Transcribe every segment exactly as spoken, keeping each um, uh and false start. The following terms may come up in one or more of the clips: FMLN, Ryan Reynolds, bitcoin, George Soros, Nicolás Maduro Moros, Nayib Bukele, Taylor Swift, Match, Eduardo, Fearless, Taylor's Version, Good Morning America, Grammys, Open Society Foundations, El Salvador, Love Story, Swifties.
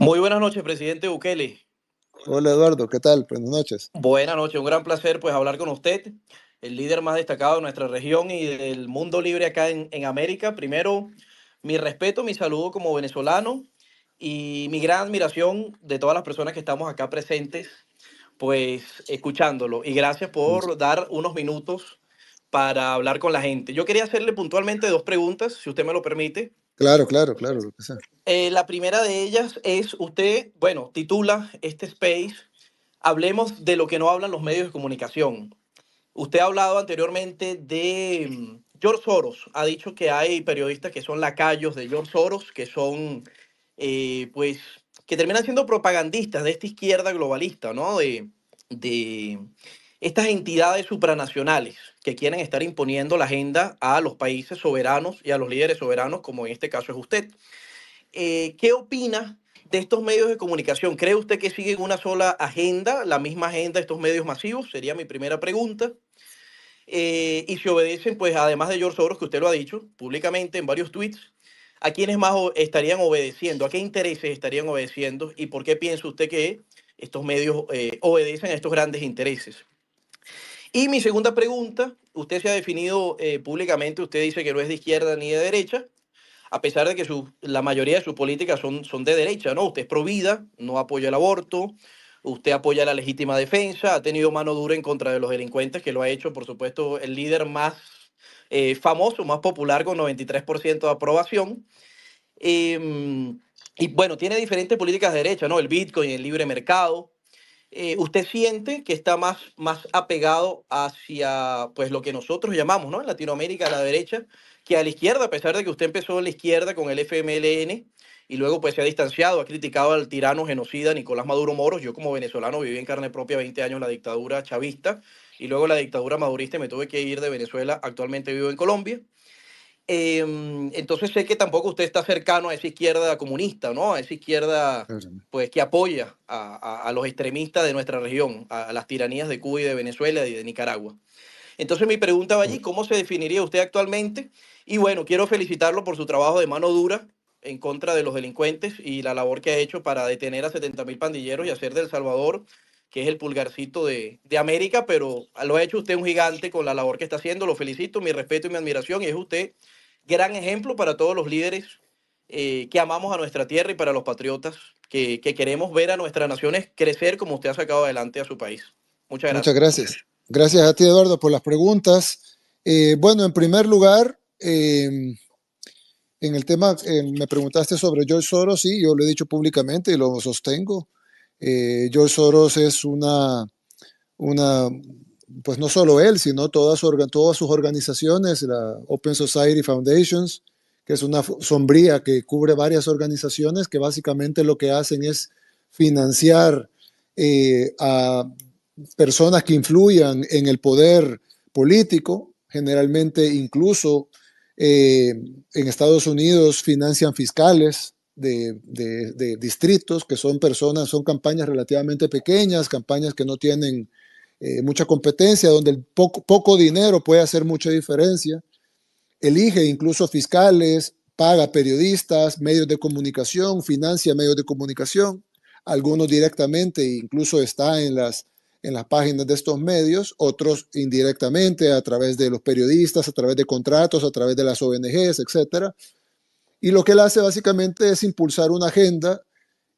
Muy buenas noches, presidente Bukele. Hola, Eduardo, ¿qué tal? Buenas noches. Buenas noches, un gran placer pues hablar con usted, el líder más destacado de nuestra región y del mundo libre acá en, en América. Primero, mi respeto, mi saludo como venezolano y mi gran admiración de todas las personas que estamos acá presentes, pues escuchándolo. Y gracias por sí. dar unos minutos para hablar con la gente. Yo quería hacerle puntualmente dos preguntas, si usted me lo permite. Claro, claro, claro. Lo que sea. Eh, la primera de ellas es, usted, bueno, titula este space, hablemos de lo que no hablan los medios de comunicación. Usted ha hablado anteriormente de George Soros, ha dicho que hay periodistas que son lacayos de George Soros, que son, eh, pues, que terminan siendo propagandistas de esta izquierda globalista, ¿no? De, de estas entidades supranacionales que quieren estar imponiendo la agenda a los países soberanos y a los líderes soberanos, como en este caso es usted. Eh, ¿Qué opina de estos medios de comunicación? ¿Cree usted que siguen una sola agenda, la misma agenda de estos medios masivos? Sería mi primera pregunta. Eh, y si obedecen, pues, además de George Soros, que usted lo ha dicho públicamente en varios tweets, ¿a quiénes más estarían obedeciendo? ¿A qué intereses estarían obedeciendo? ¿Y por qué piensa usted que estos medios eh, obedecen a estos grandes intereses? Y mi segunda pregunta, usted se ha definido eh, públicamente, usted dice que no es de izquierda ni de derecha, a pesar de que su, la mayoría de sus políticas son, son de derecha, ¿no? Usted es pro vida, no apoya el aborto, usted apoya la legítima defensa, ha tenido mano dura en contra de los delincuentes, que lo ha hecho, por supuesto, el líder más eh, famoso, más popular, con noventa y tres por ciento de aprobación. Eh, y bueno, tiene diferentes políticas de derecha, ¿no? El bitcoin, el libre mercado. Eh, ¿Usted siente que está más, más apegado hacia pues, lo que nosotros llamamos, ¿no?, en Latinoamérica a la derecha, que a la izquierda, a pesar de que usted empezó en la izquierda con el F M L N y luego pues, se ha distanciado, ha criticado al tirano genocida Nicolás Maduro Moros? Yo como venezolano viví en carne propia veinte años en la dictadura chavista y luego la dictadura madurista y me tuve que ir de Venezuela, actualmente vivo en Colombia. Eh, entonces sé que tampoco usted está cercano a esa izquierda comunista, ¿no? A esa izquierda pues, que apoya a, a, a los extremistas de nuestra región, a, a las tiranías de Cuba y de Venezuela y de Nicaragua. Entonces mi pregunta va allí, ¿cómo se definiría usted actualmente? Y bueno, quiero felicitarlo por su trabajo de mano dura en contra de los delincuentes y la labor que ha hecho para detener a setenta mil pandilleros y hacer de El Salvador, que es el pulgarcito de, de América, pero lo ha hecho usted un gigante con la labor que está haciendo. Lo felicito, mi respeto y mi admiración, y es usted gran ejemplo para todos los líderes eh, que amamos a nuestra tierra y para los patriotas que, que queremos ver a nuestras naciones crecer como usted ha sacado adelante a su país. Muchas gracias. Muchas gracias. Gracias a ti, Eduardo, por las preguntas. Eh, bueno, en primer lugar, eh, en el tema, eh, me preguntaste sobre George Soros, sí, yo lo he dicho públicamente y lo sostengo. Eh, George Soros es una, una, pues no solo él, sino todas, su, todas sus organizaciones, la Open Society Foundations, que es una sombría que cubre varias organizaciones que básicamente lo que hacen es financiar eh, a personas que influyan en el poder político, generalmente incluso eh, en Estados Unidos financian fiscales, De, de, de distritos, que son personas, son campañas relativamente pequeñas, campañas que no tienen eh, mucha competencia, donde el poco, poco dinero puede hacer mucha diferencia. Elige incluso fiscales, paga periodistas, medios de comunicación, financia medios de comunicación, algunos directamente, incluso está en las, en las páginas de estos medios, otros indirectamente, a través de los periodistas, a través de contratos, a través de las O N Ges, etcétera. Y lo que él hace básicamente es impulsar una agenda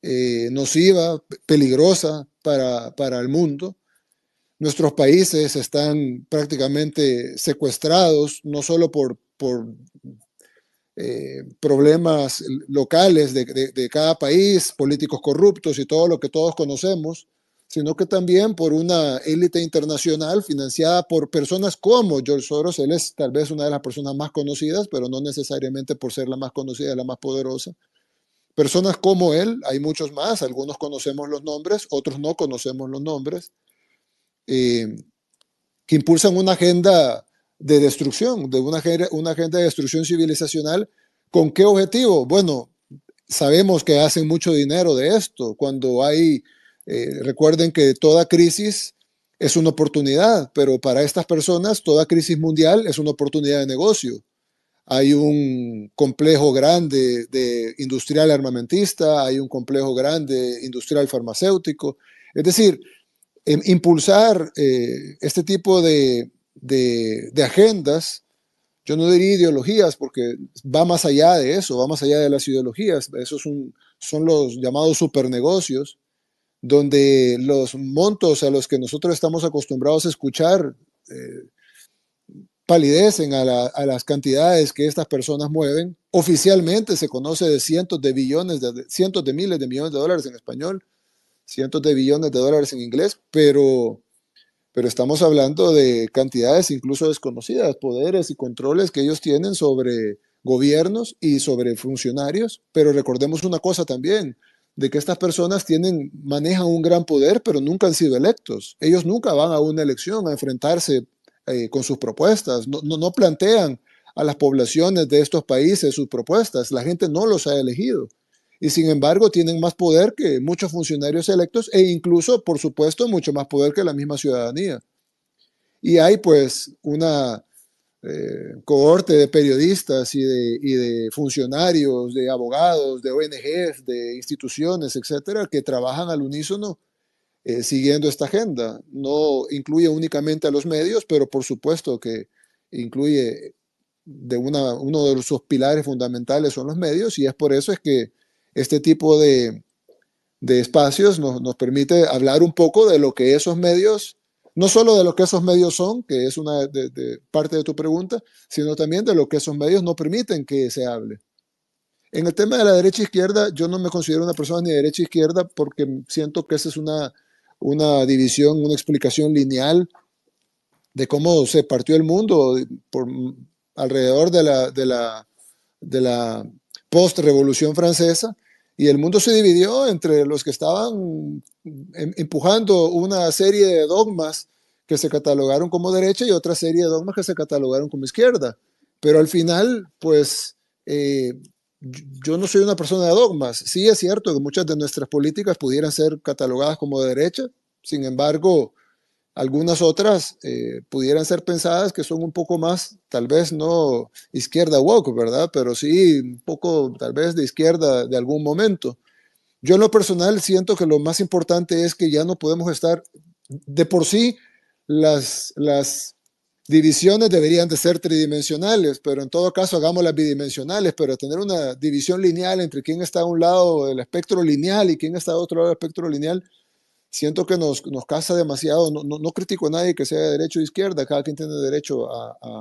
eh, nociva, peligrosa para, para el mundo. Nuestros países están prácticamente secuestrados, no solo por, por eh, problemas locales de, de, de cada país, políticos corruptos y todo lo que todos conocemos, sino que también por una élite internacional financiada por personas como George Soros. Él es tal vez una de las personas más conocidas, pero no necesariamente por ser la más conocida, la más poderosa. Personas como él, hay muchos más, algunos conocemos los nombres, otros no conocemos los nombres, eh, que impulsan una agenda de destrucción, de una, una agenda de destrucción civilizacional. ¿Con qué objetivo? Bueno, sabemos que hacen mucho dinero de esto, cuando hay... Eh, recuerden que toda crisis es una oportunidad, pero para estas personas toda crisis mundial es una oportunidad de negocio. Hay un complejo grande de industrial armamentista, hay un complejo grande industrial farmacéutico. Es decir, eh, impulsar eh, este tipo de, de, de agendas, yo no diría ideologías porque va más allá de eso, va más allá de las ideologías. Esos son, son los llamados supernegocios, donde los montos a los que nosotros estamos acostumbrados a escuchar eh, palidecen a, la, a las cantidades que estas personas mueven. Oficialmente se conoce de cientos de billones, de, de cientos de miles de millones de dólares en español, cientos de billones de dólares en inglés, pero, pero estamos hablando de cantidades incluso desconocidas, poderes y controles que ellos tienen sobre gobiernos y sobre funcionarios. Pero recordemos una cosa también, de que estas personas tienen, manejan un gran poder, pero nunca han sido electos. Ellos nunca van a una elección a enfrentarse Eh, con sus propuestas, no, no, no plantean a las poblaciones de estos países sus propuestas, la gente no los ha elegido y sin embargo tienen más poder que muchos funcionarios electos e incluso, por supuesto, mucho más poder que la misma ciudadanía. Y hay pues una eh, cohorte de periodistas y de, y de funcionarios, de abogados, de O N Ges, de instituciones, etcétera, que trabajan al unísono Eh, siguiendo esta agenda. No incluye únicamente a los medios, pero por supuesto que incluye de una, uno de sus pilares fundamentales son los medios, y es por eso es que este tipo de, de espacios nos, nos permite hablar un poco de lo que esos medios, no solo de lo que esos medios son, que es una de, de parte de tu pregunta, sino también de lo que esos medios no permiten que se hable. En el tema de la derecha-izquierda, yo no me considero una persona ni de derecha-izquierda porque siento que esa es una una división, una explicación lineal de cómo se partió el mundo por, alrededor de la, de la, de la post-revolución francesa, y el mundo se dividió entre los que estaban em, empujando una serie de dogmas que se catalogaron como derecha y otra serie de dogmas que se catalogaron como izquierda. Pero al final, pues, eh, yo no soy una persona de dogmas. Sí es cierto que muchas de nuestras políticas pudieran ser catalogadas como de derecha, sin embargo, algunas otras eh, pudieran ser pensadas que son un poco más, tal vez no izquierda woke, ¿verdad? Pero sí un poco, tal vez, de izquierda de algún momento. Yo en lo personal siento que lo más importante es que ya no podemos estar, de por sí, las... las divisiones deberían de ser tridimensionales, pero en todo caso hagámoslas bidimensionales, pero tener una división lineal entre quién está a un lado del espectro lineal y quién está a otro lado del espectro lineal, siento que nos, nos casa demasiado. No, no, no critico a nadie que sea de derecha o izquierda, cada quien tiene derecho a, a,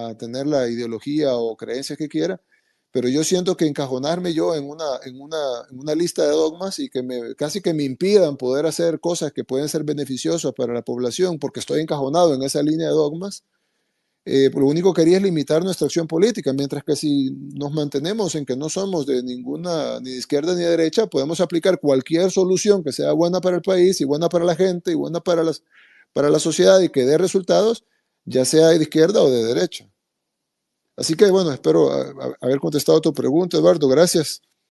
a tener la ideología o creencias que quiera, pero yo siento que encajonarme yo en una, en una, en una lista de dogmas y que me, casi que me impidan poder hacer cosas que pueden ser beneficiosas para la población porque estoy encajonado en esa línea de dogmas, eh, lo único que haría es limitar nuestra acción política, mientras que si nos mantenemos en que no somos de ninguna, ni de izquierda ni de derecha, podemos aplicar cualquier solución que sea buena para el país y buena para la gente y buena para, las, para la sociedad y que dé resultados, ya sea de izquierda o de derecha. Así que, bueno, espero haber contestado tu pregunta, Eduardo. Gracias.